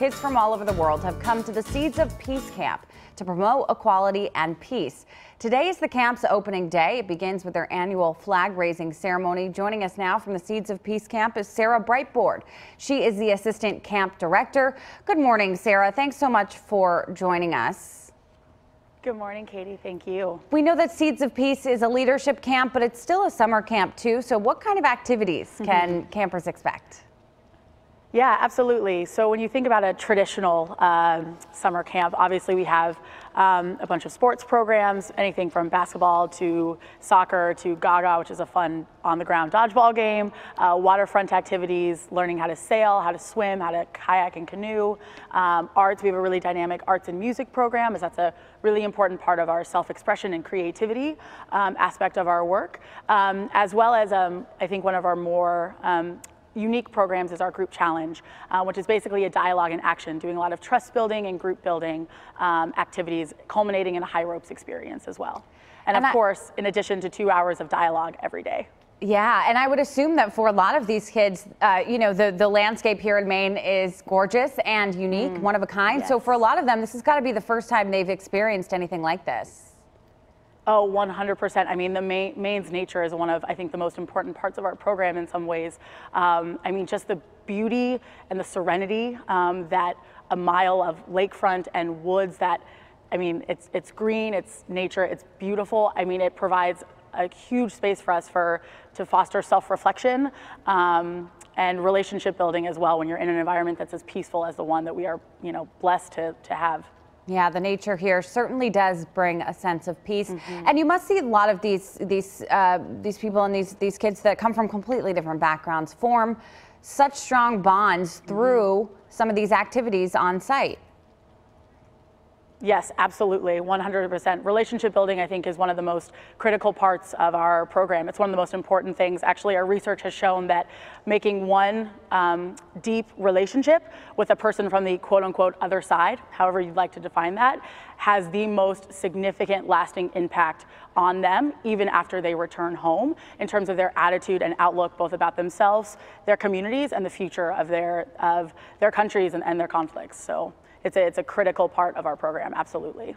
kids from all over the world have come to the Seeds of Peace camp to promote equality and peace. Today is the camp's opening day. It begins with their annual flag-raising ceremony. Joining us now from the Seeds of Peace camp is Sarah Brightboard. She is the assistant camp director. Good morning, Sarah. Thanks so much for joining us. Good morning, Katie. Thank you. We know that Seeds of Peace is a leadership camp, but it's still a summer camp too. So what kind of activities can campers expect? Yeah, absolutely. So when you think about a traditional summer camp, obviously we have a bunch of sports programs, anything from basketball to soccer to Gaga, which is a fun on-the-ground dodgeball game, waterfront activities, learning how to sail, how to swim, how to kayak and canoe, arts. We have a really dynamic arts and music program, as that's a really important part of our self-expression and creativity aspect of our work, as well as I think one of our more unique programs is our group challenge, which is basically a dialogue in action, doing a lot of trust building and group building activities, culminating in a high ropes experience as well. And of course, in addition to 2 hours of dialogue every day. Yeah, and I would assume that for a lot of these kids, you know, the landscape here in Maine is gorgeous and unique, one of a kind. Yes. So for a lot of them, this has got to be the first time they've experienced anything like this. Oh, 100%. I mean, Maine's nature is one of, I think, the most important parts of our program in some ways. I mean, just the beauty and the serenity that a mile of lakefront and woods that, I mean, it's green, it's nature, it's beautiful. I mean, it provides a huge space for us to foster self-reflection and relationship building as well when you're in an environment that's as peaceful as the one that we are, you know, blessed to have. Yeah, the nature here certainly does bring a sense of peace, and you must see a lot of these people and these kids that come from completely different backgrounds form such strong bonds through some of these activities on site. Yes, absolutely, 100%. Relationship building, I think, is one of the most critical parts of our program. It's one of the most important things. Actually, our research has shown that making one deep relationship with a person from the quote-unquote other side, however you'd like to define that, has the most significant lasting impact on them, even after they return home, in terms of their attitude and outlook, both about themselves, their communities, and the future of their countries and their conflicts. So it's a critical part of our program, absolutely.